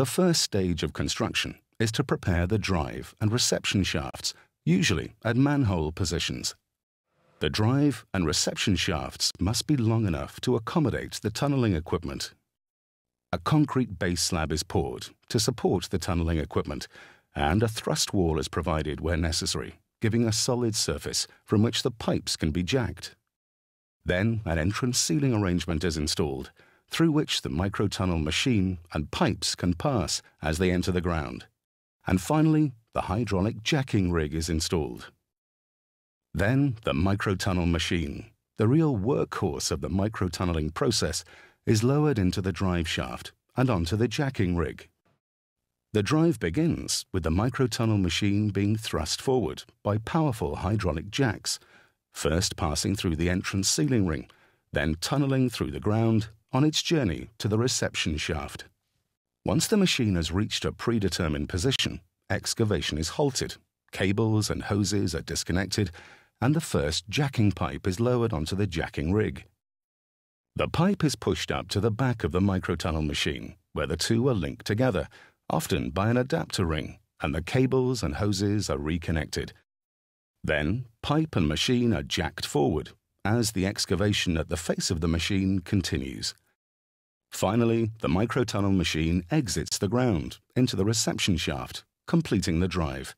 The first stage of construction is to prepare the drive and reception shafts, usually at manhole positions. The drive and reception shafts must be long enough to accommodate the tunnelling equipment. A concrete base slab is poured to support the tunnelling equipment, and a thrust wall is provided where necessary, giving a solid surface from which the pipes can be jacked. Then an entrance ceiling arrangement is installed, through which the microtunnel machine and pipes can pass as they enter the ground. And finally, the hydraulic jacking rig is installed. Then the microtunnel machine, the real workhorse of the microtunnelling process, is lowered into the drive shaft and onto the jacking rig. The drive begins with the microtunnel machine being thrust forward by powerful hydraulic jacks, first passing through the entrance ceiling ring, then tunnelling through the ground on its journey to the reception shaft. Once the machine has reached a predetermined position, excavation is halted, cables and hoses are disconnected, and the first jacking pipe is lowered onto the jacking rig. The pipe is pushed up to the back of the microtunnel machine, where the two are linked together, often by an adapter ring, and the cables and hoses are reconnected. Then, pipe and machine are jacked forward as the excavation at the face of the machine continues. Finally, the microtunnel machine exits the ground into the reception shaft, completing the drive.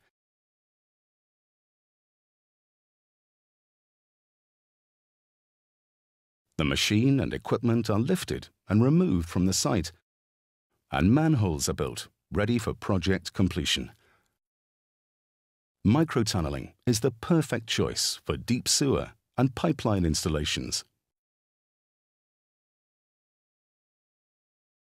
The machine and equipment are lifted and removed from the site, and manholes are built, ready for project completion. Microtunnelling is the perfect choice for deep sewer and pipeline installations.